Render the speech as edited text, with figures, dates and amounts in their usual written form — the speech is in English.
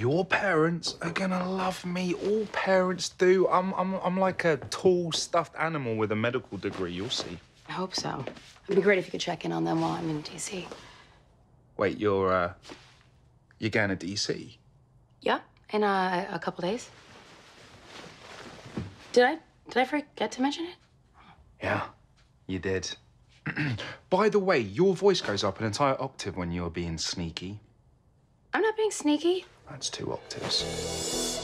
Your parents are gonna love me. All parents do. I'm like a tall, stuffed animal with a medical degree. You'll see. I hope so. It'd be great if you could check in on them while I'm in D.C. Wait, you're going to D.C.? Yeah, in a couple days. Did I forget to mention it? Yeah, you did. By the way, your voice goes up an entire octave when you're being sneaky. I'm not being sneaky. That's 2 octaves.